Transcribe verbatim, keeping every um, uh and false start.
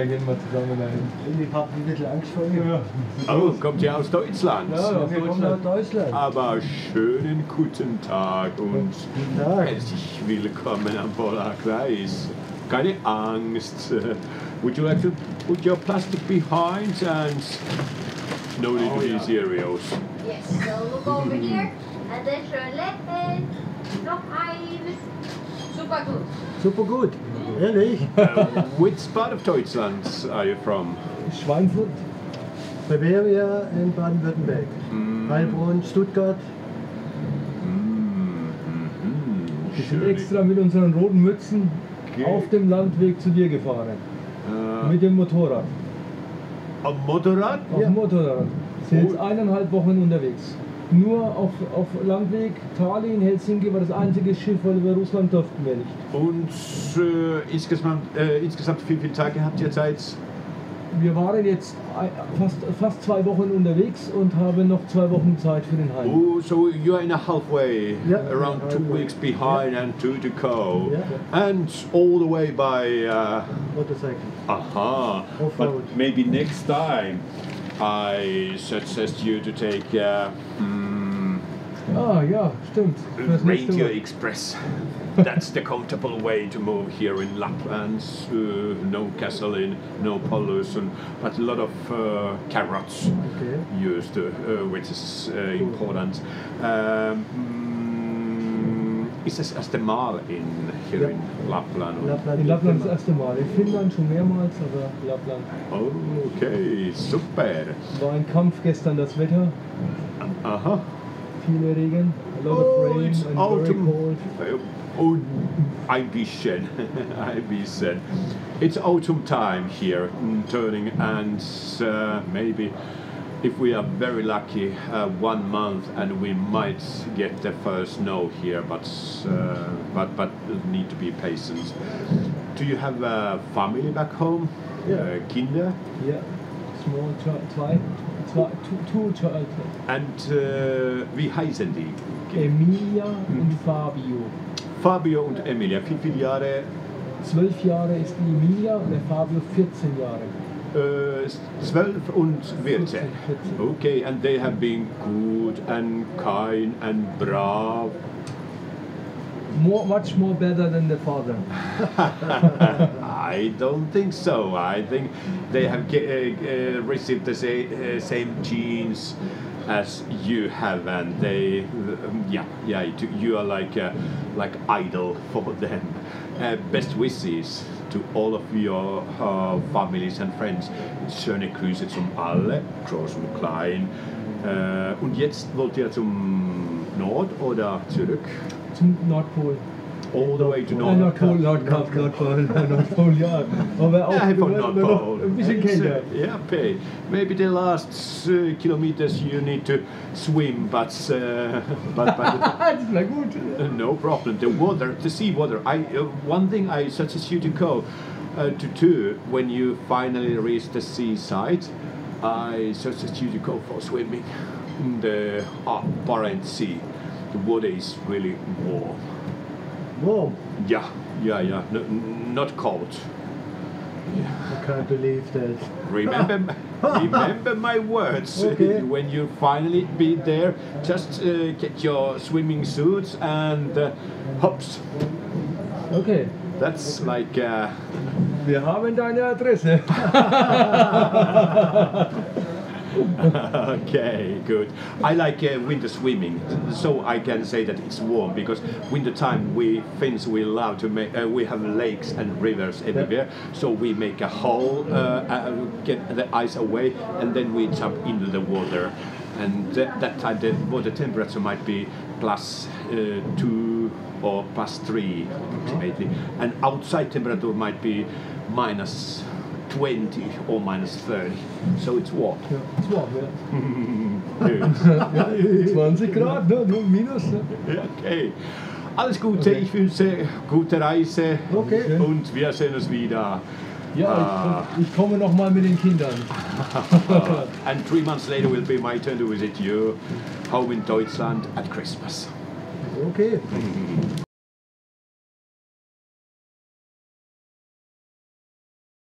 da gehen wir zusammen dahin. Ich habe ein bisschen Angst vor mir. Oh, kommt ja aus Deutschland. Ja, wir Deutschland. kommen aus Deutschland. Aber schönen guten Tag und guten Tag. Herzlich willkommen am Polarkreis. Keine Angst. Would you like to put your plastic behind and no need oh, to be yeah. serious? Yes, so look over here and then your left hand, drop eyes. Super good. Super good. Ehrlich? Uh, which part of Deutschland are you from? Schweinfurt, Bavaria and Baden-Württemberg. Mm. Heilbronn, Stuttgart. Mm. Mm-hmm. Wir sind extra mit unseren roten Mützen okay. auf dem Landweg zu dir gefahren. Uh. Mit dem Motorrad. Am Motorrad? Auf dem Motorrad. Sind jetzt eineinhalb Wochen unterwegs. Nur auf, auf Landweg, Tallinn, Helsinki war das einzige Schiff, weil über Russland durften wir nicht. Und äh, insgesamt, äh, insgesamt wie viele Tage habt ihr Zeit? Wir waren jetzt fast, fast zwei Wochen unterwegs und haben noch zwei Wochen Zeit für den Heim. Oh, so you are in a halfway, yeah. around yeah. two weeks behind yeah. and two to go. Yeah. And all the way by... Uh, motorcycle. Aha, but maybe next time. I suggest you to take uh, mm, oh, yeah, stimmt. Radio Express. That's the comfortable way to move here in Lapland. Uh, no gasoline, no pollution, but a lot of uh, carrots okay. used, uh, uh, which is uh, important. Um, mm, is this erste Mal in here yep. in Lapland? Lapland in Lapland ist das erste Mal. In Finnland schon mehrmals, aber Lapland. Okay, super. War ein Kampf gestern das Wetter. Aha. Viele Regen, a lot oh, of rain it's and autumn. Very cold. Oh, ein bisschen, ein bisschen. It's autumn time here, turning and uh, maybe. If we are very lucky, uh, one month and we might get the first snow here, but uh, but but need to be patient. Do you have a family back home? Yeah. Uh, Kinder? Yeah. Small child, two, two child. And uh, wie heißen die? Emilia hm. und Fabio. Fabio und Emilia. Wie viele Jahre? Zwölf Jahre ist die Emilia und der Fabio vierzehn Jahre. Uh, twelve and fourteen. Okay, and they have been good and kind and brave. More, much more better than the father. I don't think so. I think they have uh, uh, received the same, uh, same genes as you have, and they, um, yeah, yeah, you are like a, like idol for them. Uh, best wishes to all of your uh, families and friends. Schöne Grüße zum alle, groß und klein. Uh, und jetzt wollt ihr zum Nord oder zurück? Zum Nordpol. All the way to Nordpol. Nordpol, Nordkap, Nordpol, Nordpol, ja. Aber auch yeah, from Nordpol. Ein bisschen kälter. Yeah, okay. Maybe the last uh, kilometers you need to swim, but... Uh, but, but das ist na gut. Uh, no problem. The water, the sea water. I, uh, one thing I suggest you to go uh, to do when you finally reach the seaside, I suggest you to go for swimming in the uh, Barents Sea. The water is really warm. Warm? Yeah, yeah, yeah. No, not cold. Yeah. I can't believe that. Remember, remember my words. Okay. When you finally be there, just uh, get your swimming suits and uh, hops. Okay. That's okay. like. Uh, Wir haben deine Adresse. Okay, good. I like uh, winter swimming, so I can say that it's warm because winter time we Finns we love to make. Uh, we have lakes and rivers everywhere, so we make a hole, uh, uh, get the ice away, and then we jump into the water. And th that time the water temperature might be plus uh, two or plus three approximately, and outside temperature might be minus. twenty or minus thirty, so it's warm. Yeah, it's warm, yeah. Good. zwanzig Grad, ne? Nur minus. Ne? Okay. Alles Gute, okay. Ich wünsche gute Reise okay. und wir sehen uns wieder. Ja, uh, ich, ich komme nochmal mit den Kindern. And three months later will be my turn to visit you home in Deutschland at Christmas. Okay.